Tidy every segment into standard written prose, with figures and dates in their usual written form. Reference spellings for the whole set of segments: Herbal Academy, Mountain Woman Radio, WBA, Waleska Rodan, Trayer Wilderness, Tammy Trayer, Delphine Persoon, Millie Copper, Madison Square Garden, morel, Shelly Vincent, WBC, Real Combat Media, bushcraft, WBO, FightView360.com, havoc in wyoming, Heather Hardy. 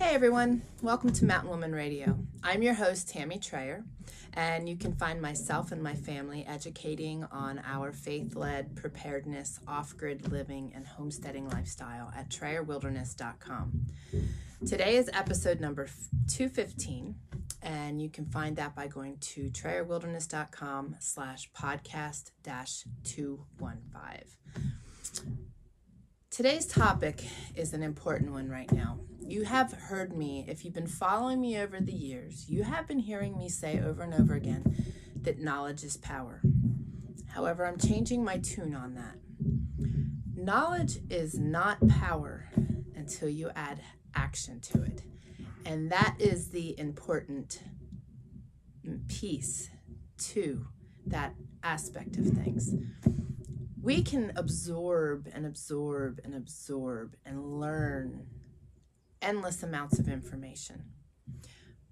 Hey everyone, welcome to Mountain Woman Radio. I'm your host, Tammy Trayer, and you can find myself and my family educating on our faith-led preparedness, off-grid living, and homesteading lifestyle at trayerwilderness.com. Today is episode number 215, and you can find that by going to trayerwilderness.com/podcast-215. Today's topic is an important one right now. You have heard me, if you've been following me over the years, you have been hearing me say over and over again that knowledge is power. However, I'm changing my tune on that. Knowledge is not power until you add action to it. And that is the important piece to that aspect of things. We can absorb and learn endless amounts of information.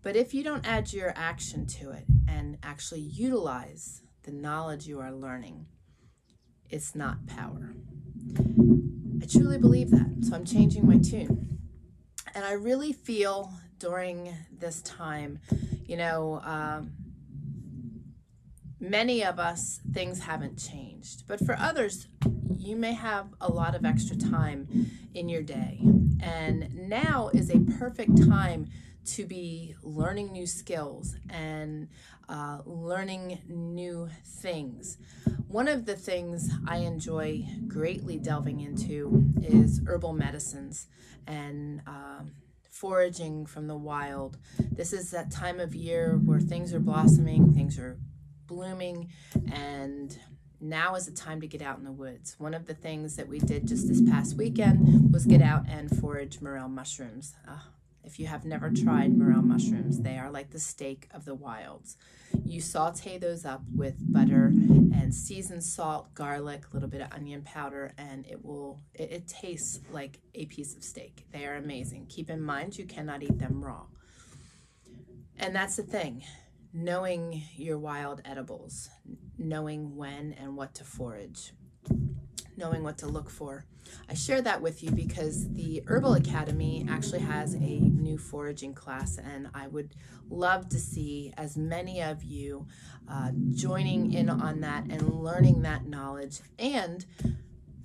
But if you don't add your action to it and actually utilize the knowledge you are learning, it's not power. I truly believe that, so I'm changing my tune. And I really feel during this time, many of us, things haven't changed. But for others, you may have a lot of extra time in your day. And now is a perfect time to be learning new skills and learning new things. One of the things I enjoy greatly delving into is herbal medicines and foraging from the wild. This is that time of year where things are blossoming, things are blooming, and now is the time to get out in the woods. One of the things that we did just this past weekend was get out and forage morel mushrooms. If you have never tried morel mushrooms, they are like the steak of the wilds. You saute those up with butter and seasoned salt, garlic, a little bit of onion powder, and it tastes like a piece of steak. They are amazing. Keep in mind, you cannot eat them raw. And that's the thing. Knowing your wild edibles, knowing when and what to forage, knowing what to look for. I share that with you because the Herbal Academy actually has a new foraging class, and I would love to see as many of you joining in on that and learning that knowledge and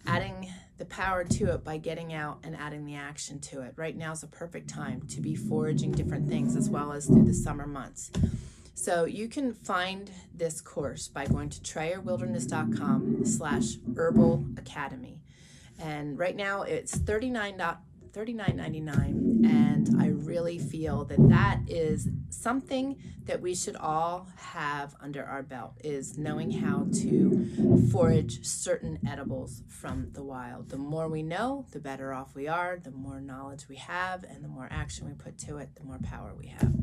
adding the power to it by getting out and adding the action to it. Right now is a perfect time to be foraging different things, as well as through the summer months. So you can find this course by going to trayerwilderness.com/Herbal Academy. And right now it's $39.99, and I really feel that that is something that we should all have under our belt, is knowing how to forage certain edibles from the wild. The more we know, the better off we are, the more knowledge we have, and the more action we put to it, the more power we have.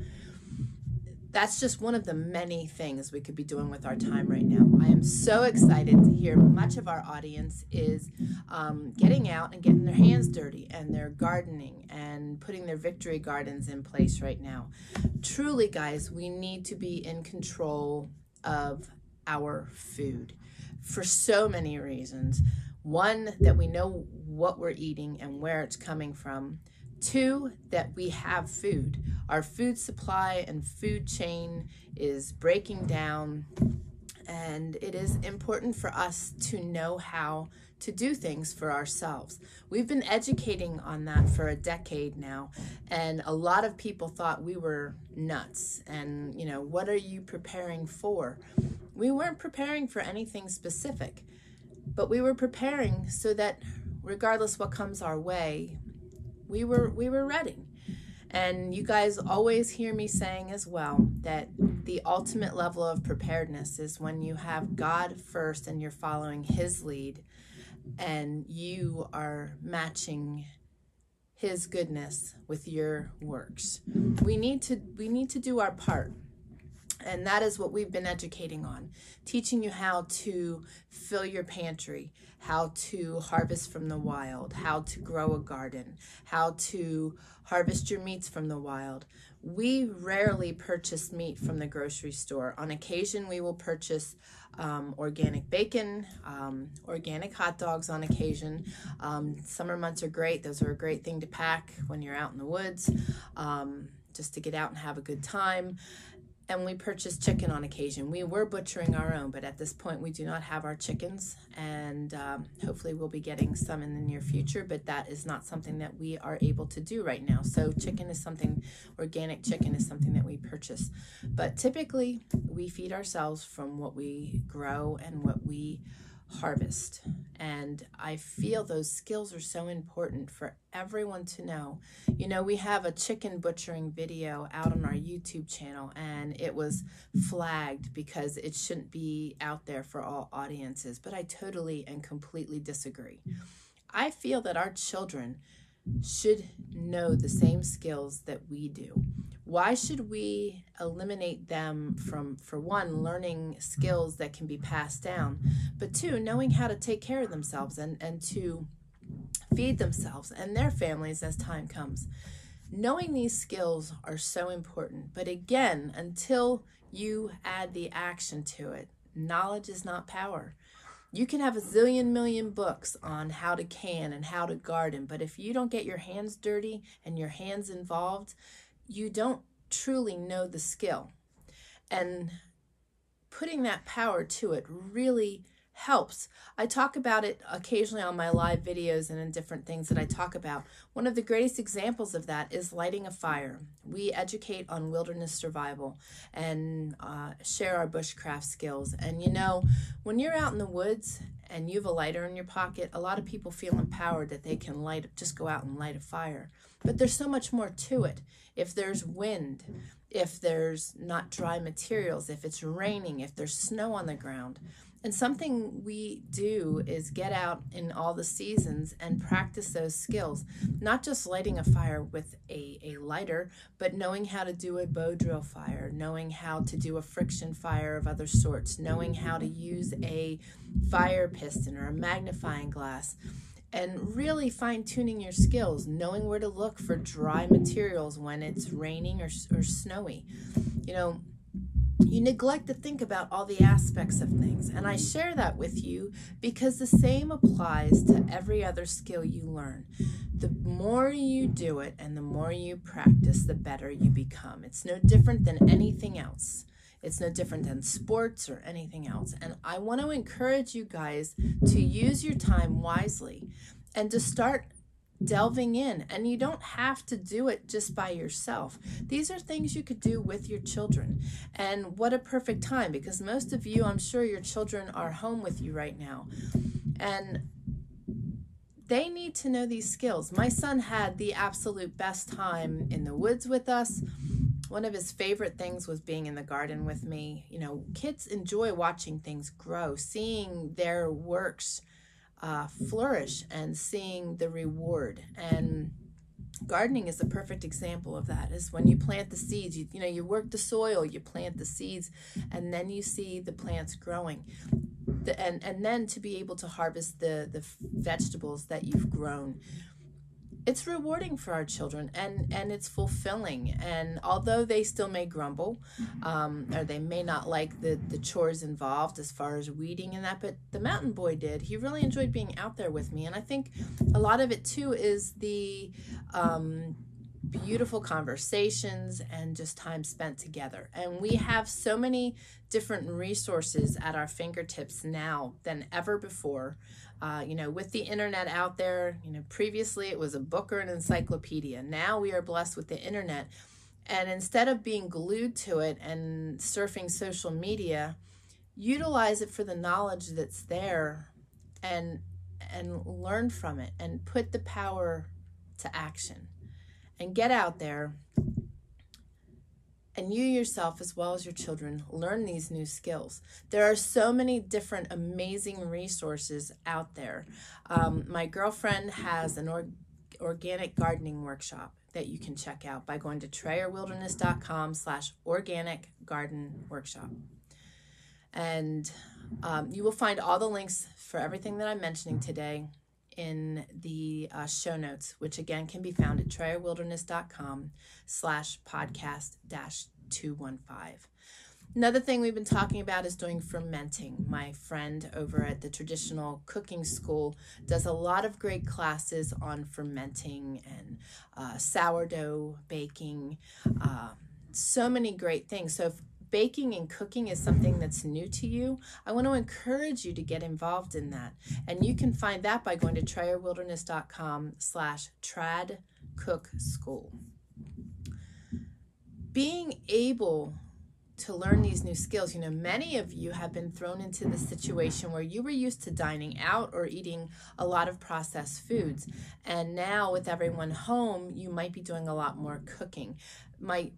That's just one of the many things we could be doing with our time right now. I am so excited to hear much of our audience is getting out and getting their hands dirty, and they're gardening and putting their victory gardens in place right now. Truly, guys, we need to be in control of our food for so many reasons. One, that we know what we're eating and where it's coming from. Two, that we have food. Our food supply and food chain is breaking down, and it is important for us to know how to do things for ourselves. We've been educating on that for a decade now, and a lot of people thought we were nuts. And, what are you preparing for? We weren't preparing for anything specific, but we were preparing so that regardless what comes our way, we were ready. And you guys always hear me saying as well that the ultimate level of preparedness is when you have God first and you're following His lead, and you are matching His goodness with your works. We need to do our part. And that is what we've been educating on, teaching you how to fill your pantry, how to harvest from the wild, how to grow a garden, how to harvest your meats from the wild. We rarely purchase meat from the grocery store. On occasion, we will purchase organic bacon, organic hot dogs on occasion. Summer months are great. Those are a great thing to pack when you're out in the woods, just to get out and have a good time. And we purchased chicken on occasion. We were butchering our own, but at this point we do not have our chickens, and hopefully we'll be getting some in the near future, but that is not something that we are able to do right now. So chicken is something, organic chicken is something that we purchase. But typically we feed ourselves from what we grow and what we harvest. And I feel those skills are so important for everyone to know. You know, we have a chicken butchering video out on our YouTube channel, and it was flagged because it shouldn't be out there for all audiences, but I totally and completely disagree. I feel that our children should know the same skills that we do. Why should we eliminate them from, for one, learning skills that can be passed down, but two, knowing how to take care of themselves and to feed themselves and their families as time comes? Knowing these skills are so important, but again, until you add the action to it, knowledge is not power. You can have a zillion million books on how to can and how to garden, but if you don't get your hands dirty and your hands involved, you don't truly know the skill. And putting that power to it really helps. I talk about it occasionally on my live videos and in different things that I talk about. One of the greatest examples of that is lighting a fire. We educate on wilderness survival and share our bushcraft skills. And you know, when you're out in the woods and you have a lighter in your pocket, a lot of people feel empowered that they can just go out and light a fire. But there's so much more to it. If there's wind, if there's not dry materials, if it's raining, if there's snow on the ground. And something we do is get out in all the seasons and practice those skills. Not just lighting a fire with a lighter, but knowing how to do a bow drill fire, knowing how to do a friction fire of other sorts, knowing how to use a fire piston or a magnifying glass, and really fine-tuning your skills, knowing where to look for dry materials when it's raining or snowy. You know, you neglect to think about all the aspects of things, and I share that with you because the same applies to every other skill you learn. The more you do it and the more you practice, the better you become. It's no different than anything else. It's no different than sports or anything else. And I want to encourage you guys to use your time wisely and to start delving in. And you don't have to do it just by yourself. These are things you could do with your children. And what a perfect time, because most of you, I'm sure your children are home with you right now. And they need to know these skills. My son had the absolute best time in the woods with us. One of his favorite things was being in the garden with me. You know, kids enjoy watching things grow, seeing their works flourish and seeing the reward. And gardening is a perfect example of that. Is when you plant the seeds, you know, you work the soil, you plant the seeds, and then you see the plants growing. And then to be able to harvest the vegetables that you've grown. It's rewarding for our children, and it's fulfilling. And although they still may grumble, or they may not like the chores involved as far as weeding and that, but the mountain boy did. He really enjoyed being out there with me. And I think a lot of it too is the beautiful conversations and just time spent together. And we have so many different resources at our fingertips now than ever before. You know, with the internet out there, you know, previously it was a book or an encyclopedia. Now we are blessed with the internet. And instead of being glued to it and surfing social media, utilize it for the knowledge that's there and learn from it and put the power to action and get out there. And you yourself, as well as your children, learn these new skills. There are so many different amazing resources out there. My girlfriend has an organic gardening workshop. that you can check out by going to trayerwilderness.com/organic garden workshop. And you will find all the links for everything that I'm mentioning today in the show notes, which again can be found at trayerwilderness.com/podcast-215. Another thing we've been talking about is doing fermenting. My friend over at the Traditional Cooking School does a lot of great classes on fermenting and sourdough baking, so many great things. So if baking and cooking is something that's new to you, I want to encourage you to get involved in that. And you can find that by going to trayerwilderness.com/tradcookschool. Being able to learn these new skills, you know, many of you have been thrown into the situation where you were used to dining out or eating a lot of processed foods, and now with everyone home, you might be doing a lot more cooking. My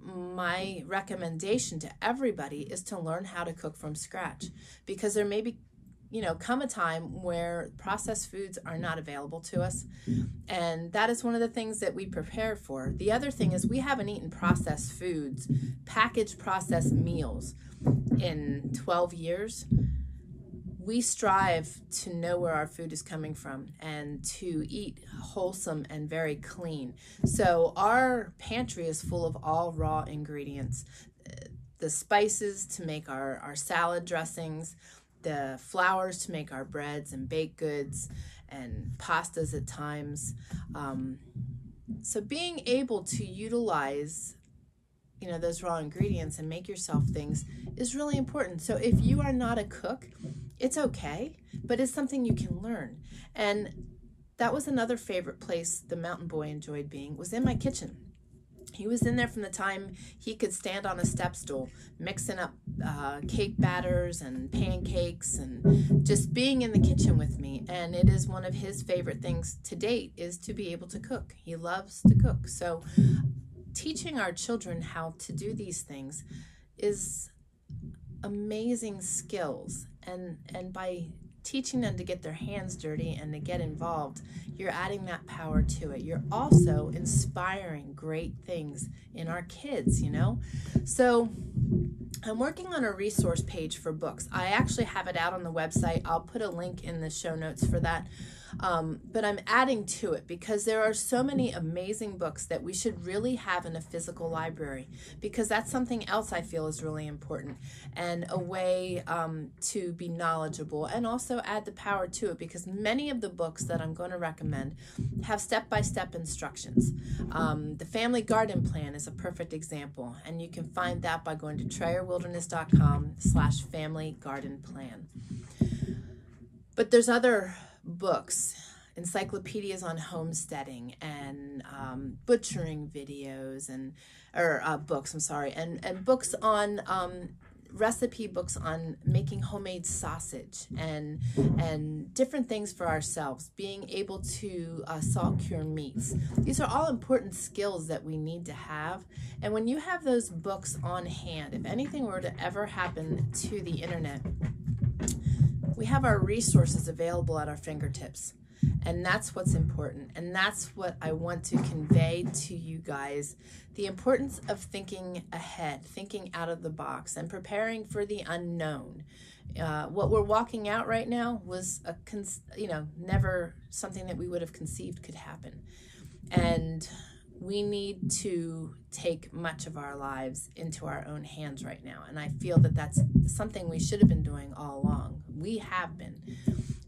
recommendation to everybody is to learn how to cook from scratch, because there may be, you know, come a time where processed foods are not available to us, and that is one of the things that we prepare for. The other thing is we haven't eaten processed foods, packaged processed meals, in 12 years. We strive to know where our food is coming from and to eat wholesome and very clean. So our pantry is full of all raw ingredients, the spices to make our salad dressings, the flours to make our breads and baked goods and pastas at times. So being able to utilize, you know, those raw ingredients and make yourself things is really important. So if you are not a cook, it's okay, but it's something you can learn. And that was another favorite place the mountain boy enjoyed being, was in my kitchen. He was in there from the time he could stand on a step stool, mixing up cake batters and pancakes and just being in the kitchen with me. And it is one of his favorite things to date, is to be able to cook. He loves to cook. So teaching our children how to do these things is amazing skills. And by teaching them to get their hands dirty and to get involved, you're adding that power to it. You're also inspiring great things in our kids, you know? So I'm working on a resource page for books. I actually have it out on the website. I'll put a link in the show notes for that. But I'm adding to it because there are so many amazing books that we should really have in a physical library, because that's something else I feel is really important and a way to be knowledgeable and also add the power to it, because many of the books that I'm going to recommend have step-by-step instructions. The Family Garden Plan is a perfect example, and you can find that by going to trayerwilderness.com/family garden plan. But there's other books, encyclopedias on homesteading and butchering videos and books. I'm sorry, and books on recipe books on making homemade sausage and different things for ourselves. Being able to saw cure meats. These are all important skills that we need to have. And when you have those books on hand, if anything were to ever happen to the internet, we have our resources available at our fingertips, and that's what's important. And that's what I want to convey to you guys, the importance of thinking ahead, thinking out of the box, and preparing for the unknown. What we're walking out right now was never something that we would have conceived could happen. And we need to take much of our lives into our own hands right now. And I feel that that's something we should have been doing all along. We have been.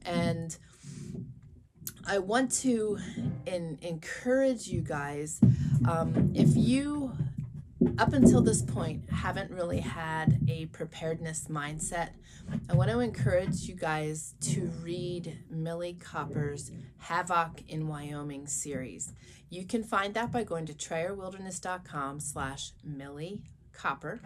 And I want to encourage you guys, if you, up until this point, haven't really had a preparedness mindset, I want to encourage you guys to read Millie Copper's Havoc in Wyoming series. You can find that by going to trayerwilderness.com/Millie Copper, Millie Copper.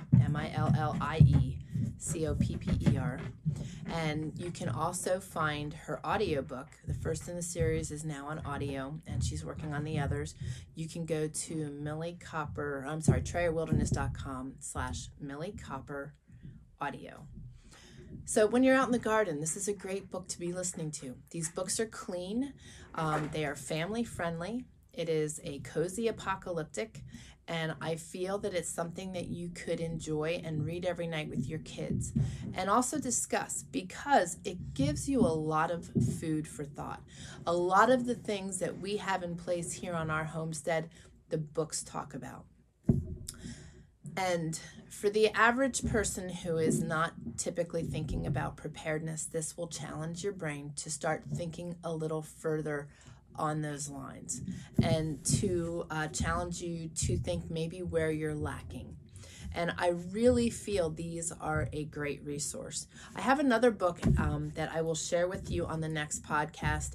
And you can also find her audiobook. The first in the series is now on audio, and she's working on the others. You can go to trayerwilderness.com/Millie Copper audio. So when you're out in the garden, this is a great book to be listening to. These books are clean. They are family friendly. It is a cozy apocalyptic, and I feel that it's something that you could enjoy and read every night with your kids, and also discuss, because it gives you a lot of food for thought. A lot of the things that we have in place here on our homestead, the books talk about. And for the average person who is not typically thinking about preparedness, this will challenge your brain to start thinking a little further on those lines, and to challenge you to think maybe where you're lacking. And I really feel these are a great resource. I have another book that I will share with you on the next podcast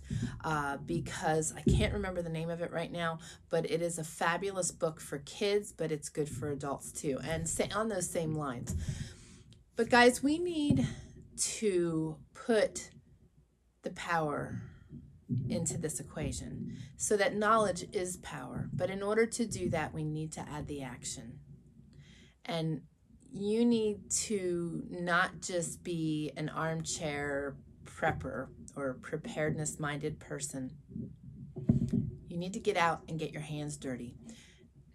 because I can't remember the name of it right now, but it is a fabulous book for kids, but it's good for adults too, and on those same lines. But guys, we need to put the power into this equation so that knowledge is power. But in order to do that, we need to add the action. And you need to not just be an armchair prepper or preparedness-minded person. You need to get out and get your hands dirty.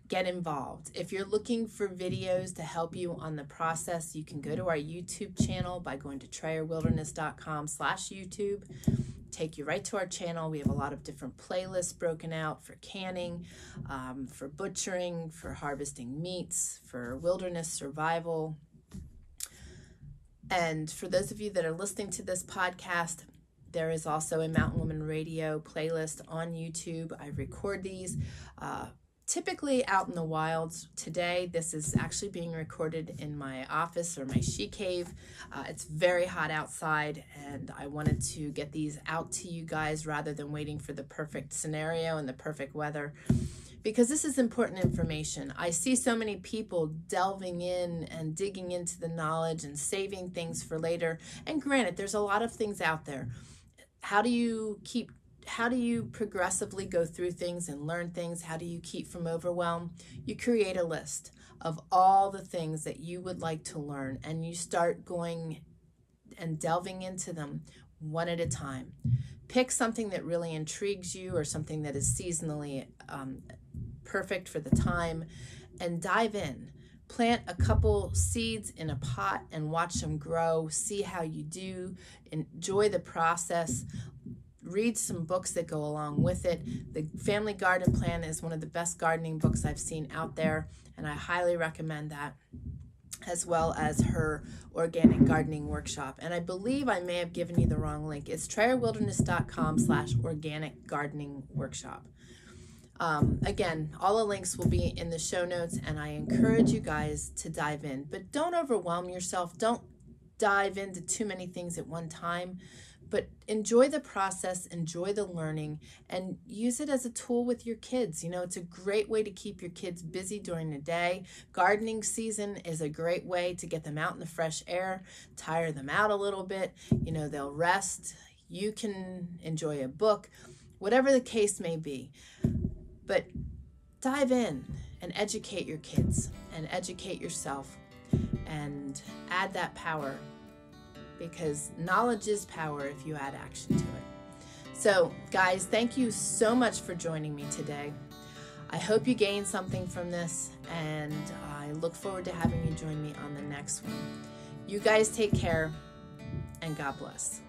Get involved. If you're looking for videos to help you on the process, you can go to our YouTube channel by going to trayerwilderness.com/YouTube. Take you right to our channel. We have a lot of different playlists broken out for canning, for butchering, for harvesting meats, for wilderness survival. And for those of you that are listening to this podcast, there is also a Mountain Woman Radio playlist on YouTube. I record these typically out in the wilds. Today, this is actually being recorded in my office or my she cave. It's very hot outside, and I wanted to get these out to you guys rather than waiting for the perfect scenario and the perfect weather, because this is important information. I see so many people delving in and digging into the knowledge and saving things for later. And granted, there's a lot of things out there. How do you progressively go through things and learn things? How do you keep from overwhelm? You create a list of all the things that you would like to learn, and you start going and delving into them one at a time. Pick something that really intrigues you or something that is seasonally perfect for the time, and dive in. Plant a couple seeds in a pot and watch them grow. See how you do. Enjoy the process. Read some books that go along with it. The Family Garden Plan is one of the best gardening books I've seen out there, and I highly recommend that, as well as her organic gardening workshop. And I believe I may have given you the wrong link. It's trayerwilderness.com/organic-gardening-workshop. Again, all the links will be in the show notes, and I encourage you guys to dive in. But don't overwhelm yourself. Don't dive into too many things at one time. But enjoy the process, enjoy the learning, and use it as a tool with your kids. You know, it's a great way to keep your kids busy during the day. Gardening season is a great way to get them out in the fresh air, tire them out a little bit. You know, they'll rest. You can enjoy a book, whatever the case may be. But dive in and educate your kids and educate yourself and add that power, because knowledge is power if you add action to it. So guys, thank you so much for joining me today. I hope you gained something from this, and I look forward to having you join me on the next one. You guys take care, and God bless.